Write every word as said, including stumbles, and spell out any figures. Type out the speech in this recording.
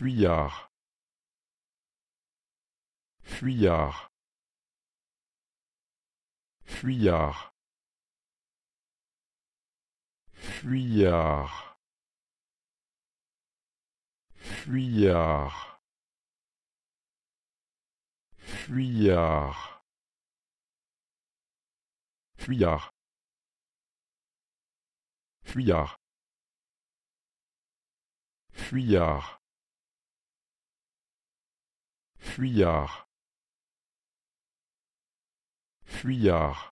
Fuyard. Fuyard. Fuyard. Fuyard. Fuyard. Fuyard. Fuyard. Fuyard. Fuyard. Fuyard. Fuyard.